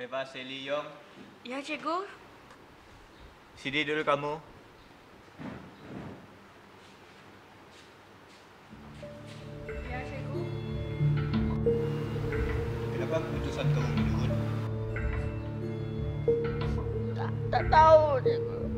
Eva Sally Yong. Ya, cikgu. Sini dulu kamu. Ya, cikgu. Kenapa keputusan kamu menurun? Tak tahu, cikgu.